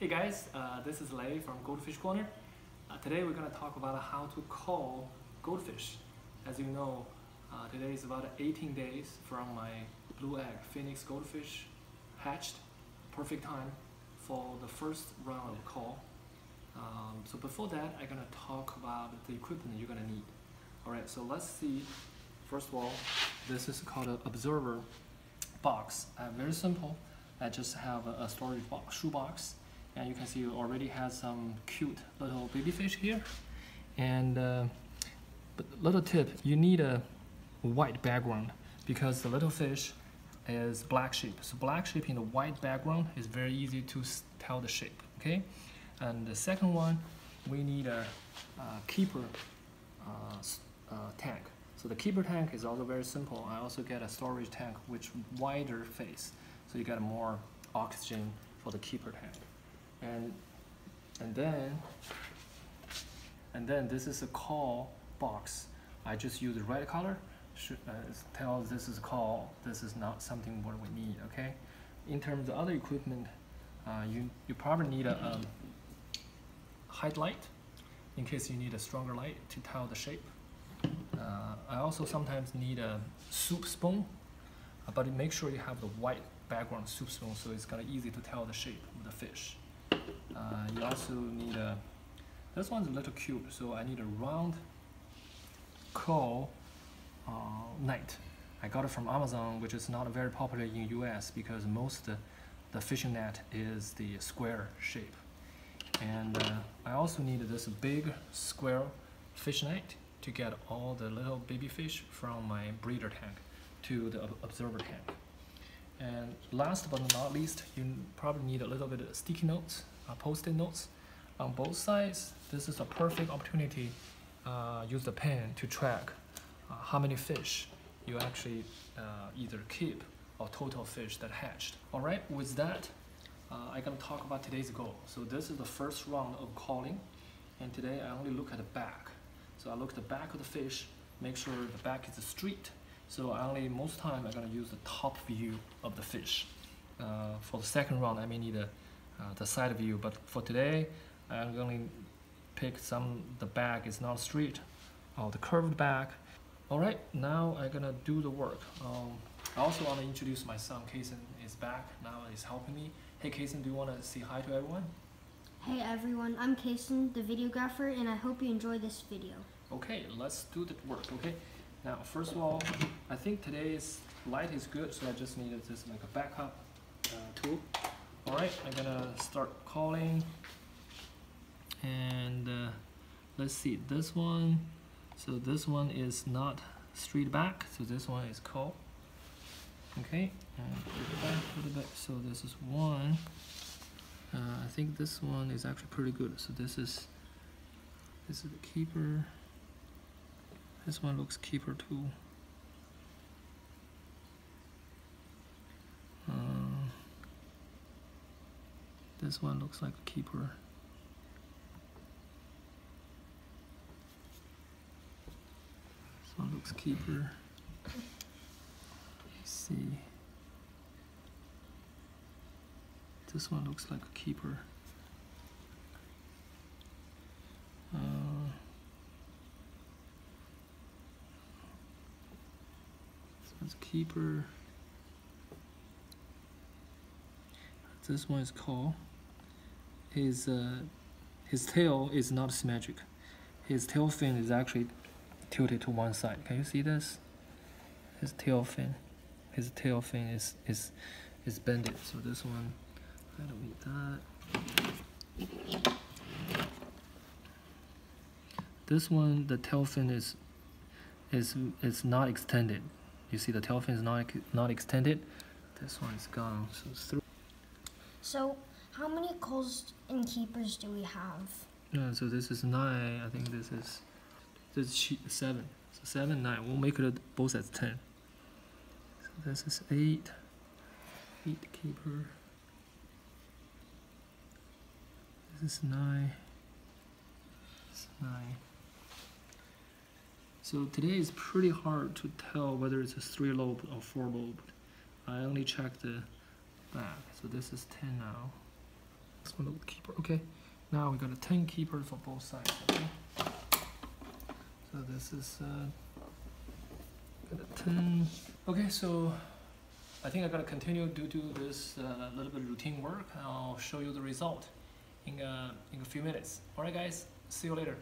Hey guys, this is Lei from Goldfish Corner. Today we're going to talk about how to cull goldfish. As you know, today is about 18 days from my Blue Egg Phoenix goldfish hatched. Perfect time for the first round of cull. So before that, I'm going to talk about the equipment you're going to need. Alright, so let's see. First of all, this is called an observer box. Very simple. I just have a storage box, shoe box. And you can see it already has some cute little baby fish here. And but little tip, you need a white background because the little fish is black shape. So black shape in the white background is very easy to tell the shape, okay? And the second one, we need a keeper tank. So the keeper tank is also very simple. I also get a storage tank with wider face. So you get more oxygen for the keeper tank. And then this is a cull box. I just use the red color. Tells this is cull. This is not something what we need. Okay. In terms of other equipment, you probably need a height light in case you need a stronger light to tell the shape. I also sometimes need a soup spoon, but make sure you have the white background soup spoon so it's kind of easy to tell the shape of the fish. You also need this one's a little cute, so I need a round cull net. I got it from Amazon, which is not very popular in US because most the fishing net is the square shape. And I also need this big square fish net to get all the little baby fish from my breeder tank to the observer tank. And last but not least, you probably need a little bit of sticky notes, post-it notes on both sides. This is a perfect opportunity use the pen to track how many fish you actually either keep or total fish that hatched. All right, with that, I'm gonna talk about today's goal. So this is the first round of culling, and today I only look at the back. So I look at the back of the fish, make sure the back is straight. So most time I'm gonna use the top view of the fish. For the second round, I may need the side view, but for today, I'm gonna pick the back is not straight, or the curved back. All right, now I'm gonna do the work. I also wanna introduce my son, Kaysen is back, now he's helping me. Hey Kaysen, do you wanna say hi to everyone? Hey everyone, I'm Kaysen, the videographer, and I hope you enjoy this video. Okay, let's do the work, okay? Now, first of all, I think today's light is good, so I just needed this like a backup tool. All right, I'm gonna start culling, and let's see this one. So this one is not straight back, so this one is cull. Okay, and put it back. So this is one. I think this one is actually pretty good. So this is the keeper. This one looks keeper too. This one looks like a keeper. This one looks keeper. Let's see. This one looks like a keeper. Keeper. This one is cull. His tail is not symmetric. His tail fin is actually tilted to one side. Can you see this? His tail fin is bended. So this one, I don't need that. This one, the tail fin is not extended. You see the tail fin is not extended. This one's gone, so it's through. So how many culls and keepers do we have? Yeah, so this is 9, I think this is 7. So 7, 9, we'll make it both as 10. So this is 8 keeper. This is 9, it's 9. So today is pretty hard to tell whether it's a 3-lobed or 4-lobed. I only checked the back, so this is 10 now. one little keeper. Okay, now we got a 10 keeper for both sides. Okay? So this is a 10. Okay, so I think I gotta continue to do this little bit of routine work. I'll show you the result in a few minutes. All right, guys, see you later.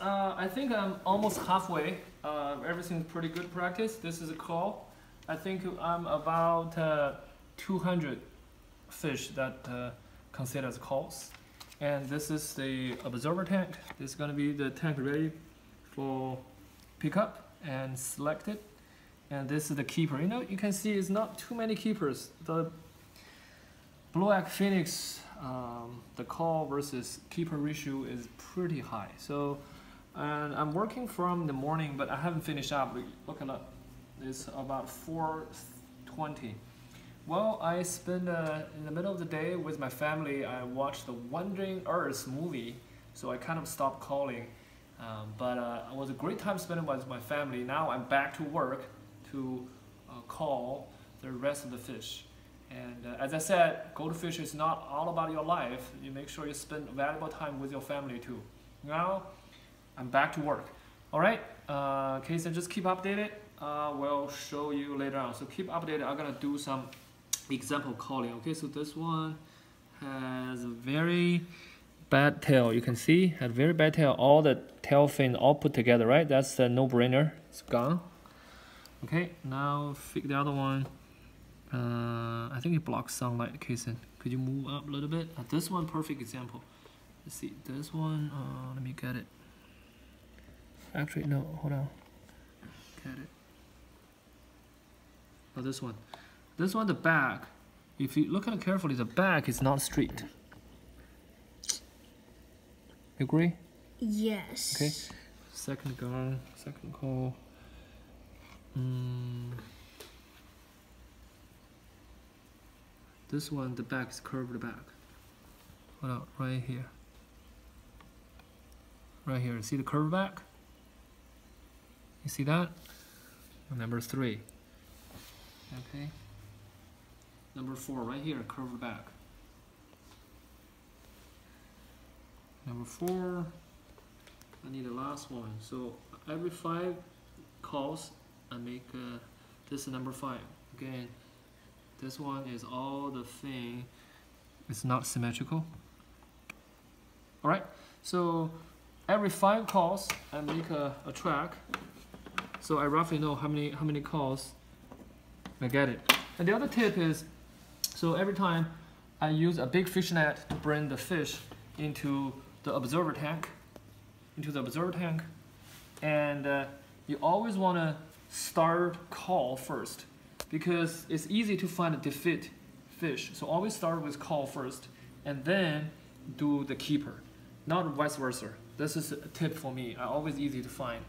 I think I'm almost halfway. Everything's pretty good practice. This is a call. I think I'm about 200 fish that consider as calls. And this is the observer tank. This is going to be the tank ready for pickup and selected. And this is the keeper. You know, you can see it's not too many keepers. The Blue Egg Phoenix, the call versus keeper ratio is pretty high. So, and I'm working from the morning, but I haven't finished up. Look it up. It's about 4:20. Well, I spend in the middle of the day with my family. I watched the Wandering Earth movie, so I kind of stopped calling. But it was a great time spending with my family. Now I'm back to work to call the rest of the fish. And as I said, goldfish is not all about your life. You make sure you spend valuable time with your family too. Now, I'm back to work. All right, Kaysen, just keep updated. We'll show you later on. So keep updated. I'm gonna do some example calling. Okay, so this one has a very bad tail. You can see, a very bad tail. All the tail fin all put together, right? That's a no-brainer. It's gone. Okay, now pick the other one. I think it blocks sunlight. Kaysen, could you move up a little bit? This one, perfect example. Let's see, this one, let me get it. Actually, no, hold on. Get it. Oh, this one. This one, the back. If you look at it carefully, the back is not straight. You agree? Yes. Okay, second go, second call. This one, the back is curved back. Hold on, right here. Right here, see the curved back? You see that? Number three. Okay. Number four, right here, curved back. Number four, I need the last one. So every 5 calls, I make this number 5. Again, this one is all the thing. It's not symmetrical. All right, so every 5 calls, I make a track. So I roughly know how many calls I get it. And the other tip is, so every time I use a big fish net to bring the fish into the observer tank, and you always wanna start call first, because it's easy to find a defeat fish. So always start with call first and then do the keeper, not vice versa. This is a tip for me. I always easy to find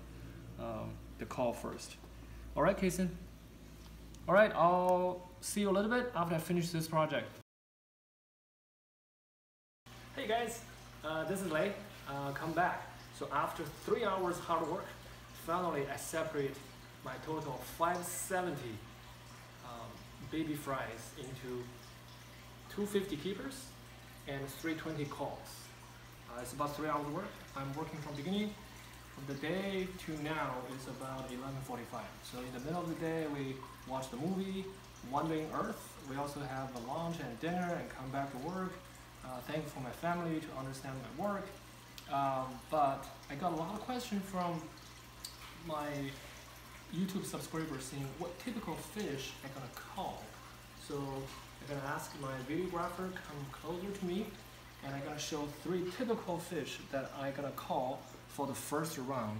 the call first. All right, Kaysen. All right, I'll see you a little bit after I finish this project. Hey guys, this is Lei, come back. So after 3 hours hard work, finally I separate my total of 570 baby fries into 250 keepers and 320 calls. It's about 3 hours work. I'm working from beginning. From the day to now, it's about 11:45. So in the middle of the day, we watch the movie, Wandering Earth. We also have a lunch and dinner and come back to work. Thankful for my family to understand my work. But I got a lot of questions from my YouTube subscribers seeing what typical fish I'm gonna call. So I'm gonna ask my videographer come closer to me, and I'm gonna show 3 typical fish that I'm gonna call for the first round.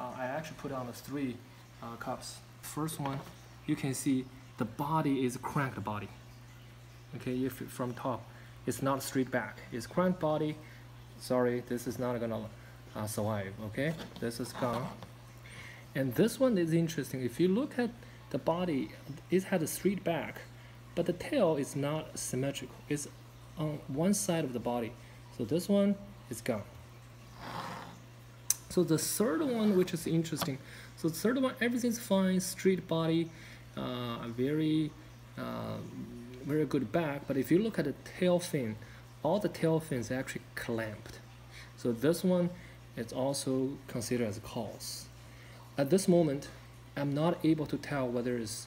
I actually put on the 3 cups. First one, you can see the body is cranked body. Okay, if from top, it's not straight back. It's cranked body. Sorry, this is not gonna survive. Okay, this is gone. And this one is interesting. If you look at the body, it had a straight back, but the tail is not symmetrical. It's on one side of the body. So this one is gone. So the third one, which is interesting. So the third one, everything's fine, straight body, very very good back, but if you look at the tail fin, all the tail fins are actually clamped. So this one is also considered as a cause. At this moment, I'm not able to tell whether it's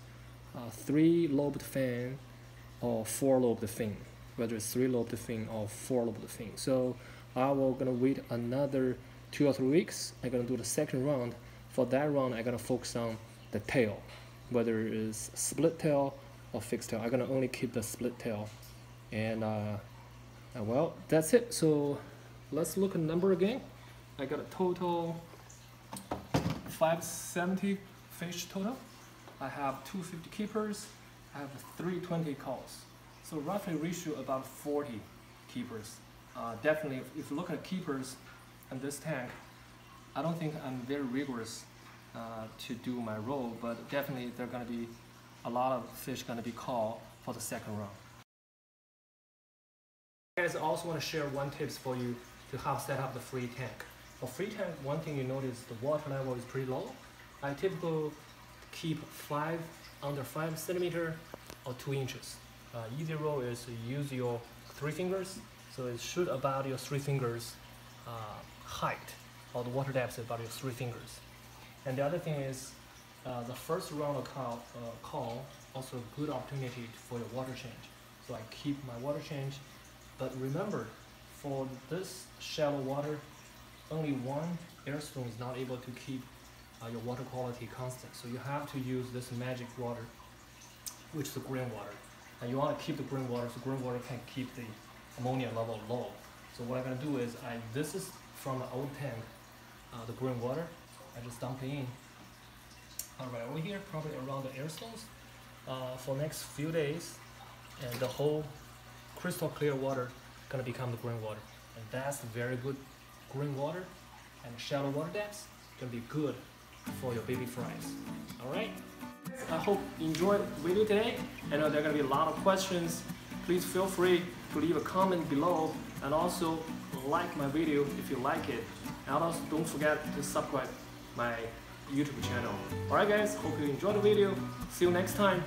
a three-lobed fin or four-lobed fin, whether it's three-lobed fin or four-lobed fin. So I'm gonna wait another 2 or 3 weeks. I'm gonna do the second round. For that round, I'm gonna focus on the tail, whether it's split tail or fixed tail. I'm gonna only keep the split tail. And well, that's it. So let's look at the number again. I got a total 570 fish total. I have 250 keepers. I have 320 calls. So roughly ratio about 40 keepers. Definitely, if you look at keepers in this tank, I don't think I'm very rigorous to do my role, but definitely there are going to be a lot of fish going to be called for the second round. Guys, I also want to share one tips for you to how set up the free tank. For free tank, one thing you notice, the water level is pretty low. I typically keep under 5 centimeters or 2 inches. Easy rule is use your 3 fingers. So it should about your 3 fingers height, or the water depth is about your 3 fingers. And the other thing is, the first round of call also a good opportunity for your water change. So I keep my water change, but remember, for this shallow water, only one airstone is not able to keep your water quality constant. So you have to use this magic water, which is the green water. And you want to keep the green water, so green water can keep the ammonia level low. So what I'm gonna do is, this is from the old tank, the green water. I just dump it in. All right, over here, probably around the air stones. For next few days, and the whole crystal clear water gonna become the green water. And that's very good green water, and shallow water depths gonna be good for your baby fries. All right, I hope you enjoyed the video today. I know there are gonna be a lot of questions. Please feel free to leave a comment below, and also like my video if you like it, and also don't forget to subscribe my YouTube channel. Alright guys, hope you enjoyed the video. See you next time.